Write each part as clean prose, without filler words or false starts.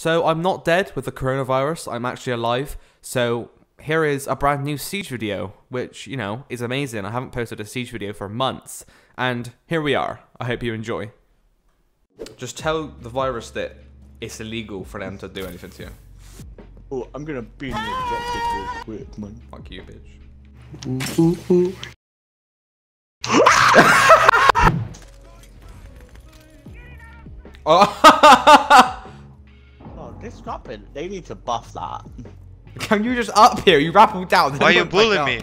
So I'm not dead with the coronavirus, I'm actually alive. So here is a brand new Siege video, which, you know, is amazing. I haven't posted a Siege video for months. And here we are. I hope you enjoy. Just tell the virus that it's illegal for them to do anything to you. Oh, I'm gonna be in the objective real quick, man. Fuck you, bitch. Ooh, ooh, ooh. Oh. Oh, this rapping, they need to buff that. Can you just up here? You rappel down. Why are you bullying me?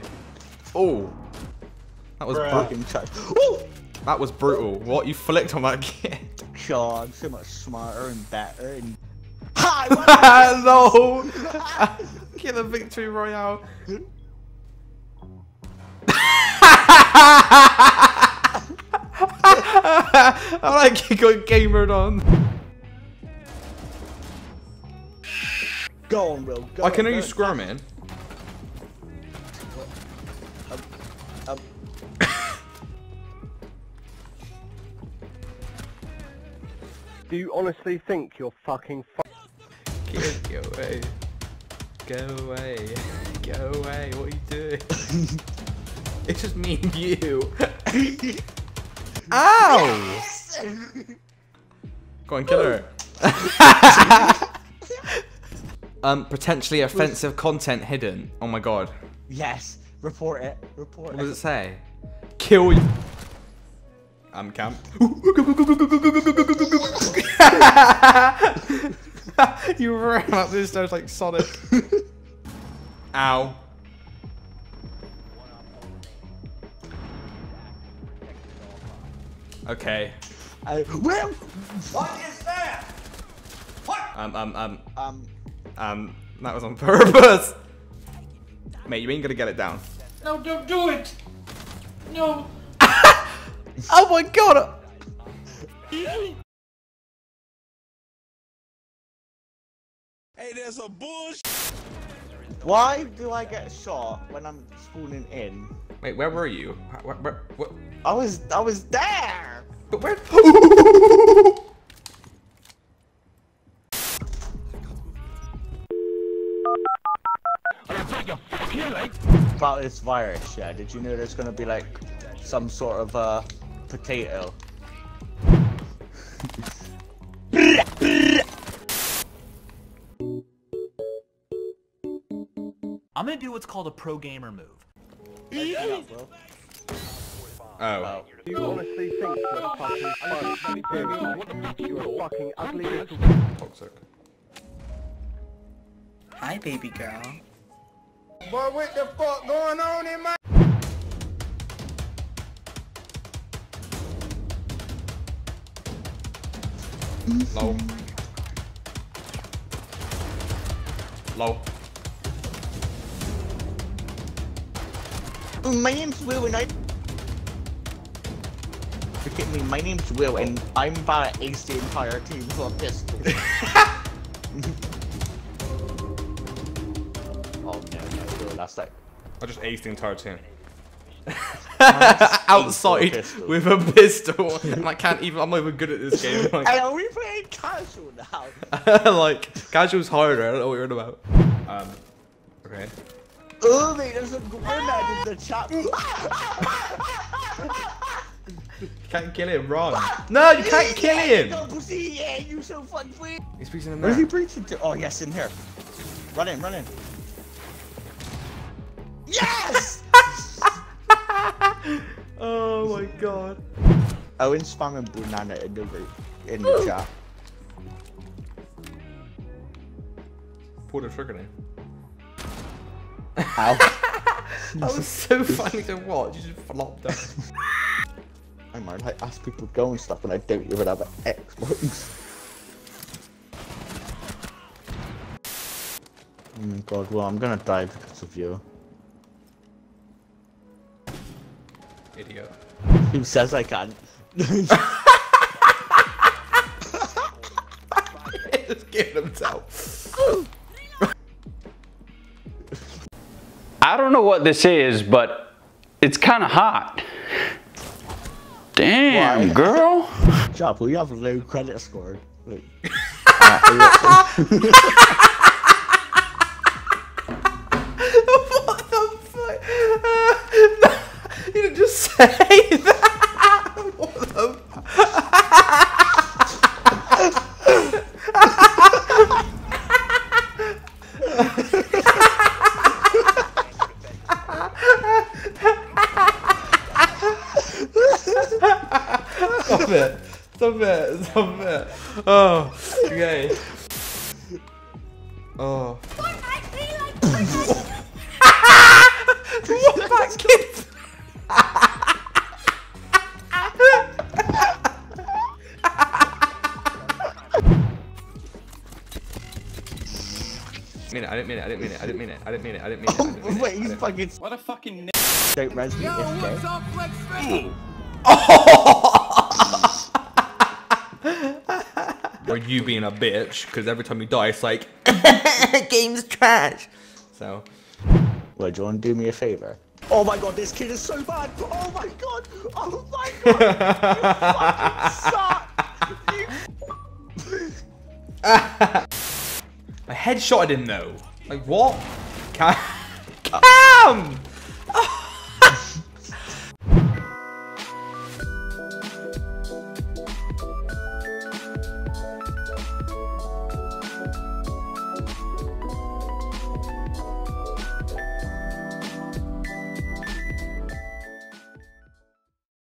Oh. That was brutal. That was brutal. What you flicked on that kid? God, so much smarter and better and... Hi! No! Kill a victory royale. I like you got gamered on. Go on, Will. Go on, you scrumming. Do you honestly think you're fucking Go away. Go away. Go away. What are you doing? It's just me and you. Ow! Yes! Go on, kill her. Potentially offensive content hidden. Oh my god. Yes. Report it. Report it. What does it say? Kill you. I'm camp. You ran up these stairs like Sonic. Ow. Okay. Well, what is that? What? That was on purpose. Mate, you ain't gonna get it down. No, don't do it. No. Oh my god. Hey, there's a bush. Why do I get shot when I'm spawning in? Wait, where were you? Where? I was there. But where? About this virus, yeah. Did you know there's gonna be like some sort of potato? I'm gonna do what's called a pro gamer move. Oh. You honestly think you're fucking funny? You're fucking ugly little toxic. Hi, baby girl. But what the fuck going on in my? Low. Low. My name's Will and I'm... Forget me, my name's Will and I'm about to ace the entire team for a pistol. Oh no, no, that's like... I just aced the entire team. Outside with a pistol. And I can't even, I'm not even good at this game. Like... Hey, are we playing casual now? Like, casual's harder, I don't know what you're on about. Okay. Oh, mate, there's a grenade in the chat. You can't kill him, Ron. No, you can't kill him. He's breaching in there. Where's he breaching to? Oh, yes, in here. Run in, run in. Yes! Oh, my God. Owen's spamming banana in the chat. Pull the trigger now. Ow. That was so funny to watch, you just flopped up. I might like ask people to go and stuff and I don't even have an Xbox. Oh my god, well I'm gonna die because of you. Idiot. Who says I can't? Just give himself. I don't know what this is, but it's kind of hot. Damn, why? Girl. Chapel, you have a low credit score. Look. What the fuck? You didn't just say that. What the Stop it. Stop it, stop it. Oh, okay. Oh. What back kids? I didn't mean it. Wait, he's fucking. What a fucking n. Don't res me. Yo, what's up, Flex? Oh! Or you being a bitch, because every time you die, it's like, game's trash. So. Well, John, do me a favor. Oh my god, this kid is so bad. Oh my god. Oh my god. You fucking suck. I headshotted him, though. Like, what? Cam!